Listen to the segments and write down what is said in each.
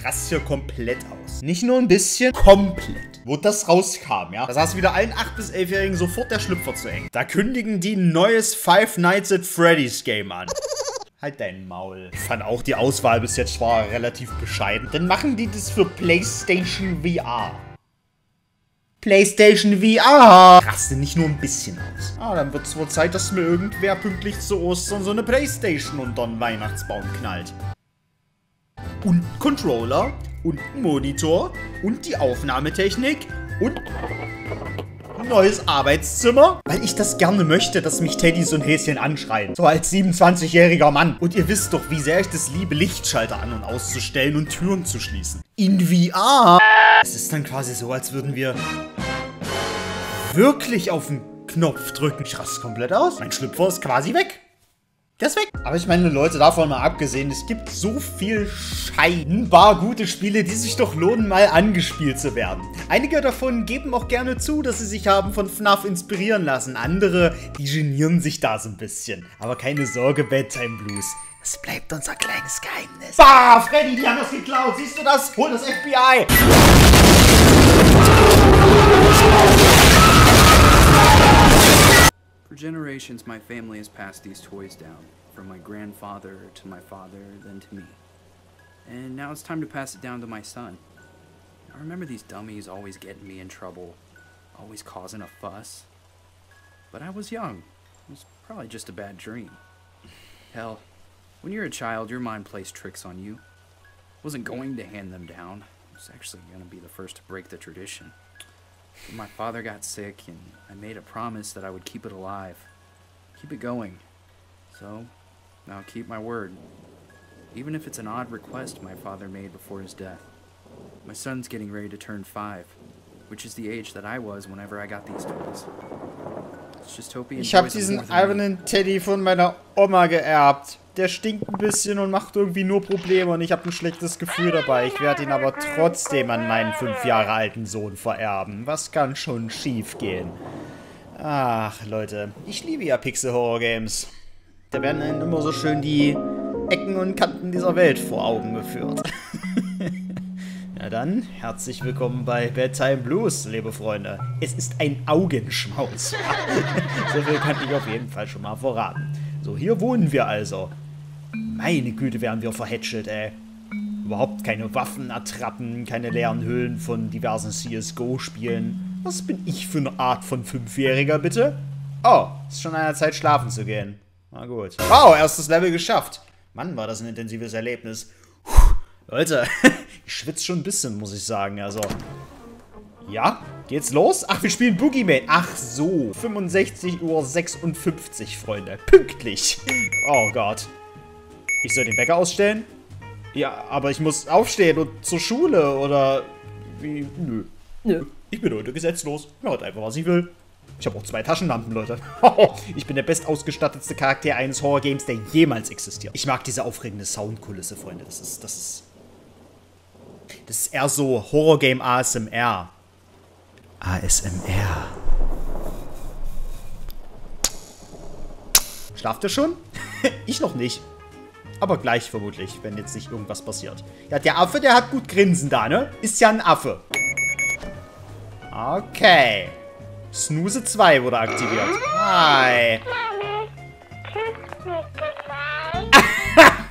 ich raste hier komplett aus. Nicht nur ein bisschen, komplett. Wo das rauskam, ja. Da saß wieder allen 8- bis 11-Jährigen sofort der Schlüpfer zu eng. Da kündigen die ein neues Five Nights at Freddy's Game an. Halt dein Maul. Ich fand auch die Auswahl bis jetzt war relativ bescheiden. Dann machen die das für PlayStation VR. PlayStation VR! Raste nicht nur ein bisschen aus. Ah, dann wird's wohl Zeit, dass mir irgendwer pünktlich zu Ostern so eine PlayStation unter den Weihnachtsbaum knallt. Und Controller, und Monitor, und die Aufnahmetechnik, und neues Arbeitszimmer. Weil ich das gerne möchte, dass mich Teddys und Häschen anschreien. So als 27-jähriger Mann. Und ihr wisst doch, wie sehr ich das liebe, Lichtschalter an- und auszustellen und Türen zu schließen. In VR! Es ist dann quasi so, als würden wir wirklich auf den Knopf drücken. Ich raste komplett aus. Mein Schlüpfer ist quasi weg. Der ist weg. Aber ich meine, Leute, davon mal abgesehen, es gibt so viel scheinbar gute Spiele, die sich doch lohnen, mal angespielt zu werden. Einige davon geben auch gerne zu, dass sie sich haben von FNAF inspirieren lassen. Andere, die genieren sich da so ein bisschen. Aber keine Sorge, Bedtime Blues. Es bleibt unser kleines Geheimnis. Bah, Freddy, die haben das geklaut. Siehst du das? Hol das FBI. For generations, my family has passed these toys down, from my grandfather to my father, then to me. And now it's time to pass it down to my son. I remember these dummies always getting me in trouble, always causing a fuss. But I was young. It was probably just a bad dream. Hell. When you're a child, your mind plays tricks on you. I wasn't going to hand them down. I was actually going to be the first to break the tradition. But my father got sick, and I made a promise that I would keep it alive. Keep it going. So, I'll keep my word. Even if it's an odd request my father made before his death. My son's getting ready to turn 5, which is the age that I was whenever I got these toys. Ich habe diesen albernen Teddy von meiner Oma geerbt. Der stinkt ein bisschen und macht irgendwie nur Probleme und ich habe ein schlechtes Gefühl dabei. Ich werde ihn aber trotzdem an meinen 5 Jahre alten Sohn vererben. Was kann schon schief gehen? Ach, Leute. Ich liebe ja Pixel-Horror-Games. Da werden einem immer so schön die Ecken und Kanten dieser Welt vor Augen geführt. Na dann, herzlich willkommen bei Bedtime Blues, liebe Freunde. Es ist ein Augenschmaus. So viel kann ich auf jeden Fall schon mal verraten. So, hier wohnen wir also. Meine Güte, werden wir verhätschelt, ey. Überhaupt keine Waffenattrappen, keine leeren Höhlen von diversen CSGO-Spielen. Was bin ich für eine Art von 5-Jähriger, bitte? Oh, ist schon an der Zeit, schlafen zu gehen. Na gut. Wow, erstes Level geschafft. Mann, war das ein intensives Erlebnis. Puh, Leute... Ich schwitze schon ein bisschen, muss ich sagen, also. Ja, geht's los? Ach, wir spielen Boogie Man. Ach so, 65:56 Uhr, Freunde. Pünktlich. Oh Gott. Ich soll den Wecker ausstellen? Ja, aber ich muss aufstehen und zur Schule, oder? Wie? Nö. Ja. Ich bin heute gesetzlos. Ich mache heute einfach, was ich will. Ich habe auch 2 Taschenlampen, Leute. Ich bin der bestausgestattetste Charakter eines Horrorgames, der jemals existiert. Ich mag diese aufregende Soundkulisse, Freunde. Das ist eher so Horrorgame ASMR. ASMR. Schlaft ihr schon? Ich noch nicht. Aber gleich vermutlich, wenn jetzt nicht irgendwas passiert. Ja, der Affe, der hat gut Grinsen da, ne? Ist ja ein Affe. Okay. Snooze 2 wurde aktiviert. Hi.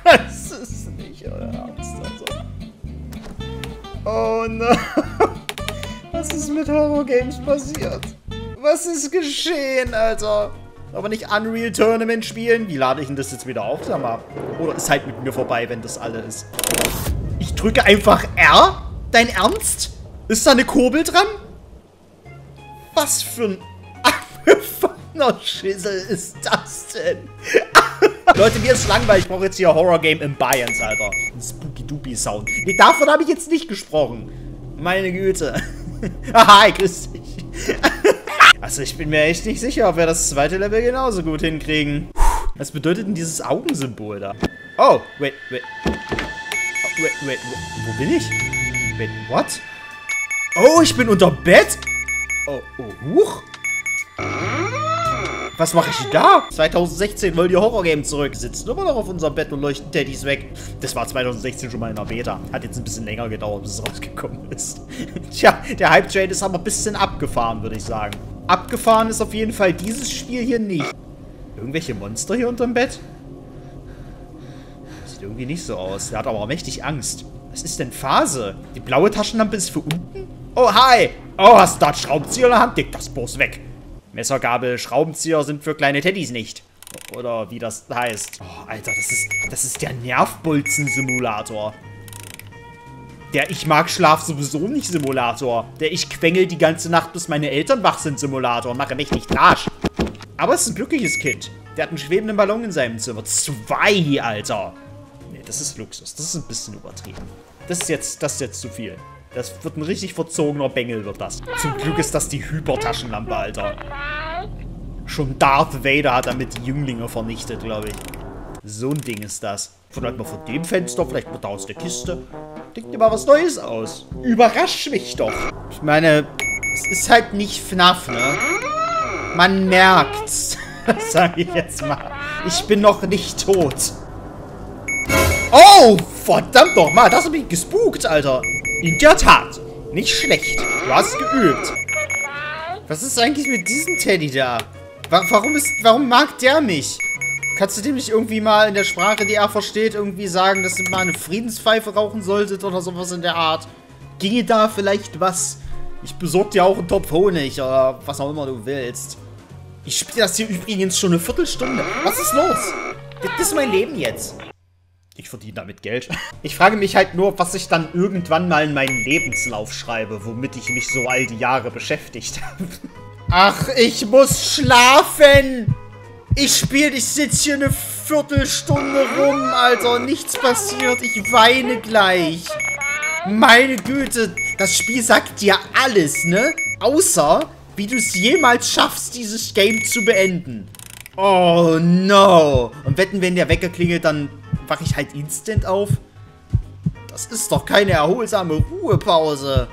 Das ist nicht, oder? Oh nein. Was ist mit Horrorgames passiert? Was ist geschehen, Alter? Aber nicht Unreal Tournament spielen? Wie lade ich denn das jetzt wieder auf? Sag mal. Oder ist halt mit mir vorbei, wenn das alle ist. Ich drücke einfach R? Dein Ernst? Ist da eine Kurbel dran? Was für ein abgefahrener Schissel ist das denn? Leute, mir ist langweilig. Ich brauche jetzt hier Horror-Game Ambiance, Alter. Ein Spooky-Doopy-Sound. Nee, davon habe ich jetzt nicht gesprochen. Meine Güte. Hi, grüß dich. Also, ich bin mir echt nicht sicher, ob wir das 2. Level genauso gut hinkriegen. Was bedeutet denn dieses Augensymbol da? Oh, wait, wo bin ich? Wait, what? Oh, ich bin unter Bett? Oh, huch. Was mache ich denn da? 2016 wollen die Horror-Games zurück. Sitzen immer noch auf unserem Bett und leuchten Teddys weg. Das war 2016 schon mal in der Beta. Hat jetzt ein bisschen länger gedauert, bis es rausgekommen ist. Tja, der Hype-Train ist aber ein bisschen abgefahren, würde ich sagen. Abgefahren ist auf jeden Fall dieses Spiel hier nicht. Irgendwelche Monster hier unterm Bett? Sieht irgendwie nicht so aus. Der hat aber auch mächtig Angst. Was ist denn Phase? Die blaue Taschenlampe ist für unten? Oh, hi! Oh, hast du da Schraubenzieher in der Hand? Dick, das bloß weg. Messergabel, Schraubenzieher sind für kleine Teddys nicht. Oder wie das heißt. Oh, Alter, das ist der Nervbolzen-Simulator. Der Ich-mag-Schlaf-sowieso-nicht-Simulator. Der Ich-quengel die ganze Nacht, bis meine Eltern wach sind Simulator. Mache mich nicht Arsch. Aber es ist ein glückliches Kind. Der hat einen schwebenden Ballon in seinem Zimmer. 2, Alter. Nee, das ist Luxus. Das ist ein bisschen übertrieben. Das ist jetzt zu viel. Das wird ein richtig verzogener Bengel, wird das. Zum Glück ist das die Hypertaschenlampe, Alter. Schon Darth Vader hat damit die Jünglinge vernichtet, glaube ich. So ein Ding ist das. Vielleicht mal von dem Fenster, vielleicht mal da aus der Kiste. Denk dir mal was Neues aus. Überrasch mich doch. Ich meine, es ist halt nicht FNAF, ne? Man merkt's. Das sag ich jetzt mal. Ich bin noch nicht tot. Oh, verdammt doch mal. Das hat mich gespukt, Alter. In der Tat. Nicht schlecht. Du hast geübt. Was ist eigentlich mit diesem Teddy da? Warum mag der mich? Kannst du dem nicht irgendwie mal in der Sprache, die er versteht, irgendwie sagen, dass ihr mal eine Friedenspfeife rauchen solltet oder sowas in der Art? Ginge da vielleicht was? Ich besorg dir auch einen Topf Honig oder was auch immer du willst. Ich spiele das hier übrigens schon eine Viertelstunde. Was ist los? Das ist mein Leben jetzt. Ich verdiene damit Geld. Ich frage mich halt nur, was ich dann irgendwann mal in meinen Lebenslauf schreibe, womit ich mich so all die Jahre beschäftigt habe. Ach, ich muss schlafen! Ich sitze hier eine Viertelstunde rum, Alter, nichts passiert, ich weine gleich. Meine Güte, das Spiel sagt dir alles, ne? Außer, wie du es jemals schaffst, dieses Game zu beenden. Oh, no. Und wetten, wenn der Wecker klingelt, dann wache ich halt instant auf? Das ist doch keine erholsame Ruhepause.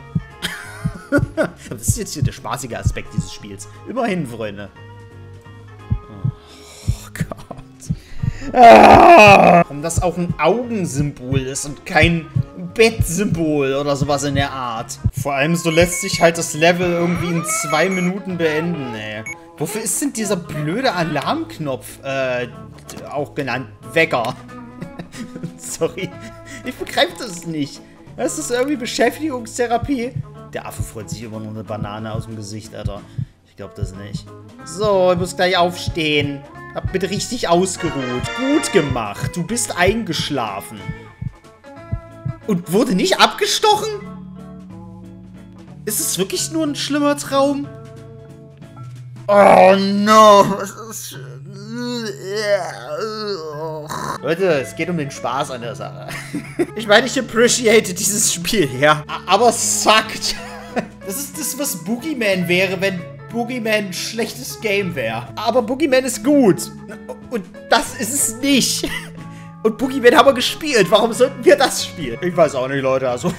Das ist jetzt hier der spaßige Aspekt dieses Spiels. Immerhin, Freunde. Oh Gott. Warum das auch ein Augensymbol ist und kein Bettsymbol oder sowas in der Art. Vor allem so lässt sich halt das Level irgendwie in 2 Minuten beenden, ey. Wofür ist denn dieser blöde Alarmknopf, auch genannt Wecker? Sorry, ich begreife das nicht. Das ist irgendwie Beschäftigungstherapie. Der Affe freut sich immer nur eine Banane aus dem Gesicht, Alter. Ich glaube das nicht. So, ich muss gleich aufstehen. Hab bitte richtig ausgeruht. Gut gemacht, du bist eingeschlafen. Und wurde nicht abgestochen? Ist es wirklich nur ein schlimmer Traum? Oh no, es ist... Leute, es geht um den Spaß an der Sache. Ich meine, ich appreciate dieses Spiel, ja. Aber es suckt. Das ist das, was Boogie Man wäre, wenn Boogie Man ein schlechtes Game wäre. Aber Boogie Man ist gut. Und das ist es nicht. Und Boogie Man haben wir gespielt. Warum sollten wir das spielen? Ich weiß auch nicht, Leute. Also,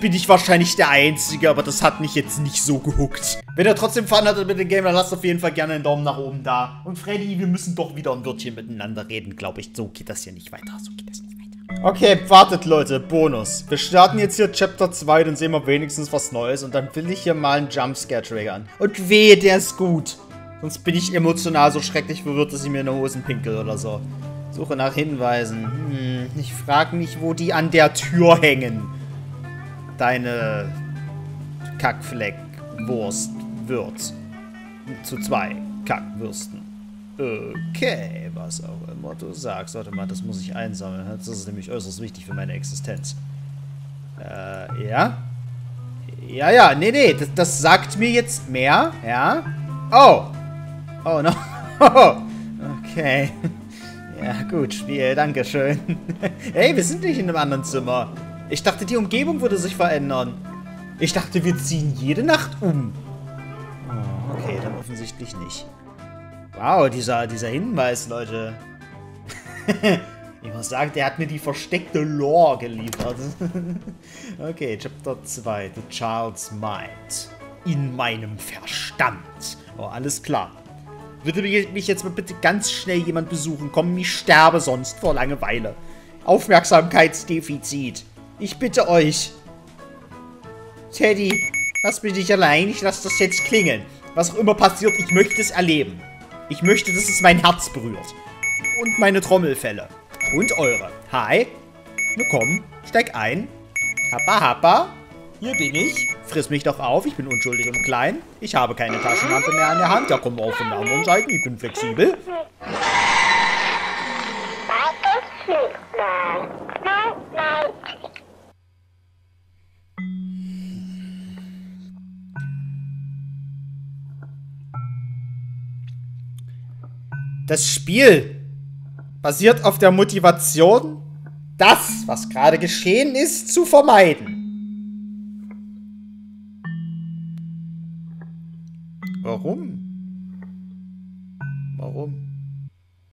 bin ich wahrscheinlich der Einzige, aber das hat mich jetzt nicht so gehuckt. Wenn ihr trotzdem Fun hattet mit dem Game, dann lasst auf jeden Fall gerne einen Daumen nach oben da. Und Freddy, wir müssen doch wieder ein Wörtchen miteinander reden, glaube ich. So geht das hier nicht weiter, so geht das nicht weiter. Okay, wartet Leute, Bonus. Wir starten jetzt hier Chapter 2, dann sehen wir wenigstens was Neues. Und dann will ich hier mal einen Jumpscare triggern. Und wehe, der ist gut. Sonst bin ich emotional so schrecklich verwirrt, dass ich mir in die Hosen pinkel oder so. Suche nach Hinweisen. Ich frage mich, wo die an der Tür hängen. Deine Kackfleckwurst. Wird. Zu 2 Kackwürsten. Okay, was auch immer du sagst. Warte mal, das muss ich einsammeln. Das ist nämlich äußerst wichtig für meine Existenz. Ja? Ja, nee, das sagt mir jetzt mehr, ja? Oh! Oh, no. Okay. Ja, gut, Spiel, dankeschön. Hey, wir sind nicht in einem anderen Zimmer. Ich dachte, die Umgebung würde sich verändern. Ich dachte, wir ziehen jede Nacht um. Okay, dann offensichtlich nicht. Wow, dieser Hinweis, Leute. Ich muss sagen, der hat mir die versteckte Lore geliefert. Okay, Chapter 2. The Child's Mind. In meinem Verstand. Oh, alles klar. Würde mich jetzt mal bitte ganz schnell jemand besuchen kommen? Ich sterbe sonst vor Langeweile. Aufmerksamkeitsdefizit. Ich bitte euch. Teddy, lass mich nicht allein. Ich lasse das jetzt klingeln. Was auch immer passiert, ich möchte es erleben. Ich möchte, dass es mein Herz berührt. Und meine Trommelfelle. Und eure. Hi. Na komm, steig ein. Happa, happa. Hier bin ich. Friss mich doch auf. Ich bin unschuldig und klein. Ich habe keine Taschenlampe mehr an der Hand. Ja, komm auch von der anderen Seite. Ich bin flexibel. Das Spiel basiert auf der Motivation, das, was gerade geschehen ist, zu vermeiden. Warum?